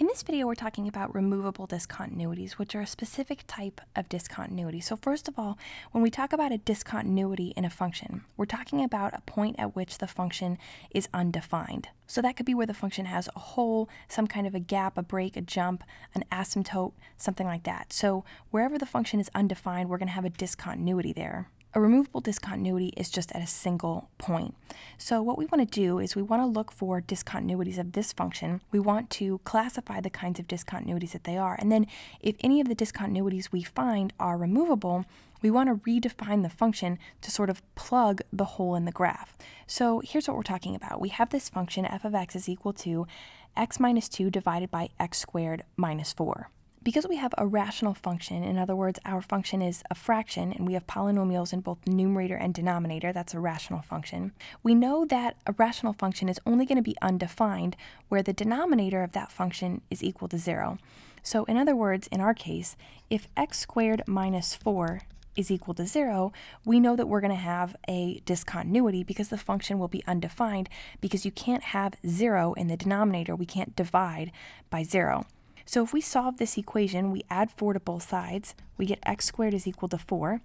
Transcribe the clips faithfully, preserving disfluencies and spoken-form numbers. In this video, we're talking about removable discontinuities, which are a specific type of discontinuity. So first of all, when we talk about a discontinuity in a function, we're talking about a point at which the function is undefined. So that could be where the function has a hole, some kind of a gap, a break, a jump, an asymptote, something like that. So wherever the function is undefined, we're going to have a discontinuity there. A removable discontinuity is just at a single point. So what we want to do is we want to look for discontinuities of this function. We want to classify the kinds of discontinuities that they are. And then if any of the discontinuities we find are removable, we want to redefine the function to sort of plug the hole in the graph. So here's what we're talking about. We have this function f of x is equal to x minus two divided by x squared minus four. Because we have a rational function, in other words, our function is a fraction and we have polynomials in both numerator and denominator, that's a rational function, we know that a rational function is only going to be undefined where the denominator of that function is equal to zero. So in other words, in our case, if x squared minus four is equal to zero, we know that we're going to have a discontinuity because the function will be undefined because you can't have zero in the denominator, we can't divide by zero. So if we solve this equation, we add four to both sides, we get x squared is equal to four.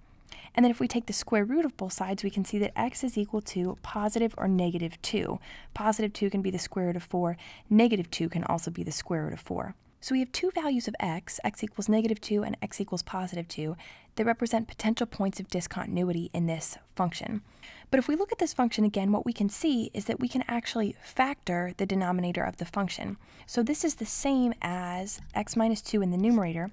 And then if we take the square root of both sides, we can see that x is equal to positive or negative two. Positive two can be the square root of four, negative two can also be the square root of four. So we have two values of x, x equals negative two and x equals positive two, that represent potential points of discontinuity in this function. But if we look at this function again, what we can see is that we can actually factor the denominator of the function. So this is the same as x minus two in the numerator,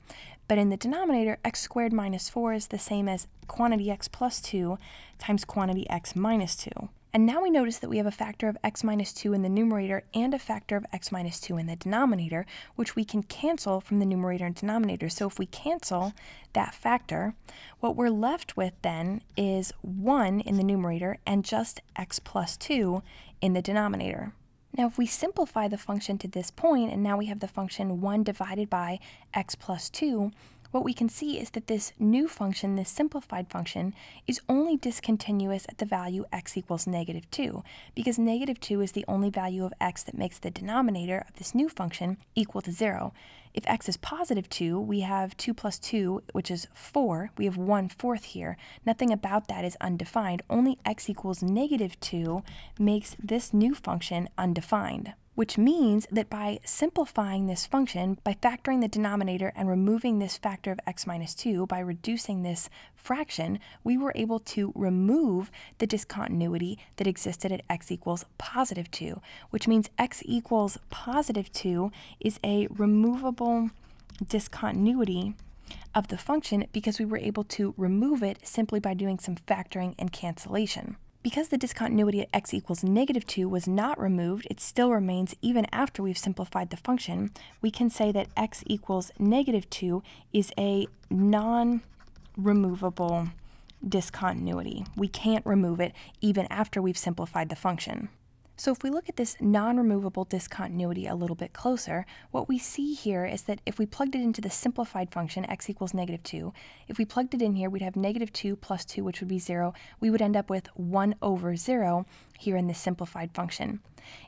but in the denominator, x squared minus four is the same as quantity x plus two times quantity x minus two. And now we notice that we have a factor of x minus two in the numerator and a factor of x minus two in the denominator, which we can cancel from the numerator and denominator. So if we cancel that factor, what we're left with then is one in the numerator and just x plus two in the denominator. Now if we simplify the function to this point, and now we have the function one divided by x plus two, what we can see is that this new function, this simplified function, is only discontinuous at the value x equals negative two, because negative two is the only value of x that makes the denominator of this new function equal to zero. If x is positive two, we have two plus two, which is four. We have one fourth here. Nothing about that is undefined. Only x equals negative two makes this new function undefined, which means that by simplifying this function, by factoring the denominator and removing this factor of x minus two, by reducing this fraction, we were able to remove the discontinuity that existed at x equals positive two, which means x equals positive two is a removable discontinuity of the function because we were able to remove it simply by doing some factoring and cancellation. Because the discontinuity at x equals negative two was not removed, it still remains even after we've simplified the function, we can say that x equals negative two is a non-removable discontinuity. We can't remove it even after we've simplified the function. So if we look at this non-removable discontinuity a little bit closer, what we see here is that if we plugged it into the simplified function, x equals negative two, if we plugged it in here, we'd have negative two plus two, which would be zero. We would end up with one over zero here in the simplified function.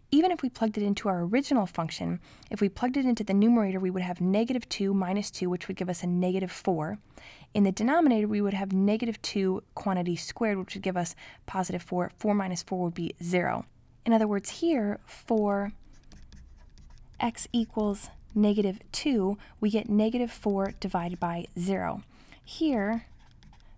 Even if we plugged it into our original function, if we plugged it into the numerator, we would have negative two minus two, which would give us a negative four. In the denominator, we would have negative two quantity squared, which would give us positive four. four minus four would be zero. In other words, here, for x equals negative two, we get negative four divided by zero. Here,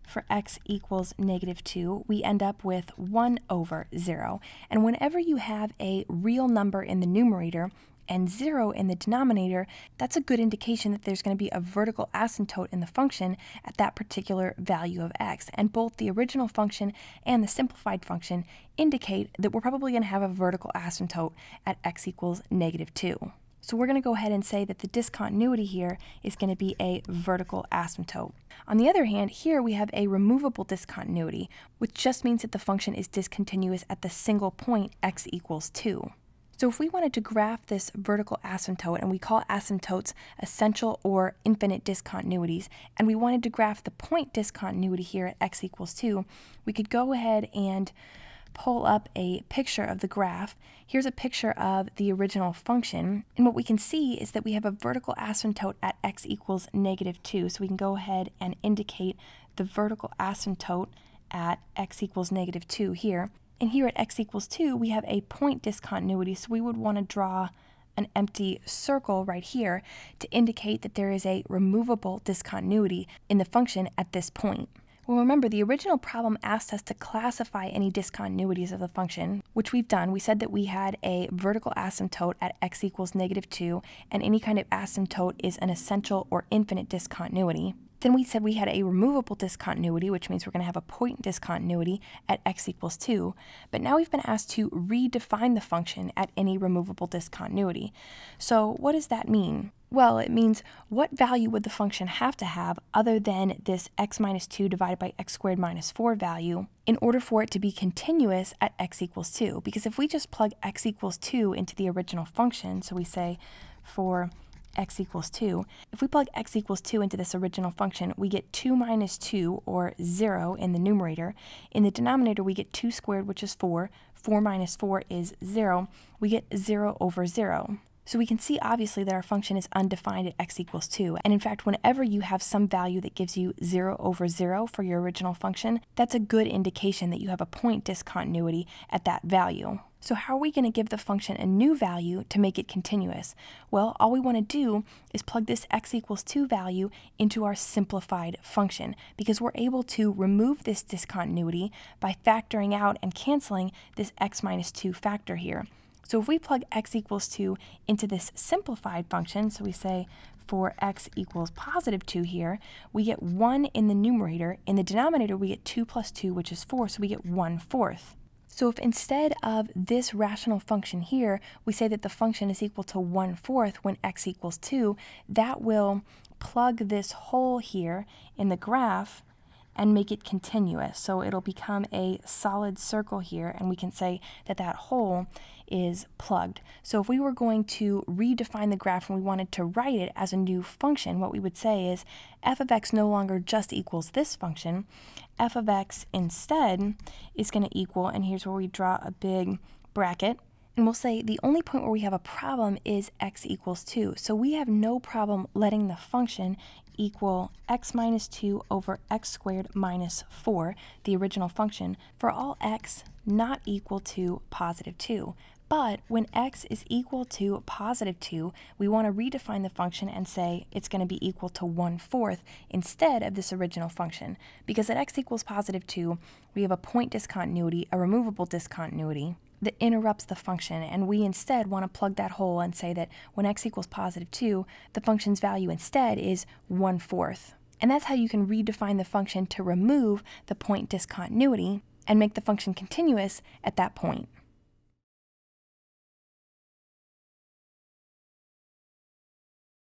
for x equals negative two, we end up with one over zero. And whenever you have a real number in the numerator and zero in the denominator, that's a good indication that there's going to be a vertical asymptote in the function at that particular value of x. And both the original function and the simplified function indicate that we're probably going to have a vertical asymptote at x equals negative two. So we're going to go ahead and say that the discontinuity here is going to be a vertical asymptote. On the other hand, here we have a removable discontinuity, which just means that the function is discontinuous at the single point x equals two. So if we wanted to graph this vertical asymptote, and we call asymptotes essential or infinite discontinuities, and we wanted to graph the point discontinuity here at x equals two, we could go ahead and pull up a picture of the graph. Here's a picture of the original function, and what we can see is that we have a vertical asymptote at x equals negative two, so we can go ahead and indicate the vertical asymptote at x equals negative two here. And here at x equals two, we have a point discontinuity, so we would want to draw an empty circle right here to indicate that there is a removable discontinuity in the function at this point. Well, remember, the original problem asked us to classify any discontinuities of the function, which we've done. We said that we had a vertical asymptote at x equals negative two, and any kind of asymptote is an essential or infinite discontinuity. Then we said we had a removable discontinuity, which means we're going to have a point discontinuity at x equals two. But now we've been asked to redefine the function at any removable discontinuity. So what does that mean? Well, it means what value would the function have to have other than this x minus two divided by x squared minus four value in order for it to be continuous at x equals two? Because if we just plug x equals two into the original function, so we say for x equals two. If we plug x equals two into this original function, we get two minus two, or zero, in the numerator. In the denominator, we get two squared, which is four. four minus four is zero. We get zero over zero. So we can see, obviously, that our function is undefined at x equals two. And in fact, whenever you have some value that gives you zero over zero for your original function, that's a good indication that you have a point discontinuity at that value. So how are we going to give the function a new value to make it continuous? Well, all we want to do is plug this x equals two value into our simplified function, because we're able to remove this discontinuity by factoring out and canceling this x minus two factor here. So if we plug x equals two into this simplified function, so we say for x equals positive two here, we get one in the numerator. In the denominator, we get two plus two, which is four, so we get one fourth. So if instead of this rational function here, we say that the function is equal to one fourth when x equals two, that will plug this hole here in the graph and make it continuous. So it'll become a solid circle here, and we can say that that hole is plugged. So if we were going to redefine the graph and we wanted to write it as a new function, what we would say is f of x no longer just equals this function. F of x instead is going to equal, and here's where we draw a big bracket, and we'll say the only point where we have a problem is x equals two. So we have no problem letting the function equal x minus two over x squared minus four, the original function, for all x not equal to positive two. But when x is equal to positive two, we want to redefine the function and say it's going to be equal to one fourth instead of this original function. Because at x equals positive two, we have a point discontinuity, a removable discontinuity, that interrupts the function, and we instead want to plug that hole and say that when x equals positive two, the function's value instead is one fourth. And that's how you can redefine the function to remove the point discontinuity and make the function continuous at that point.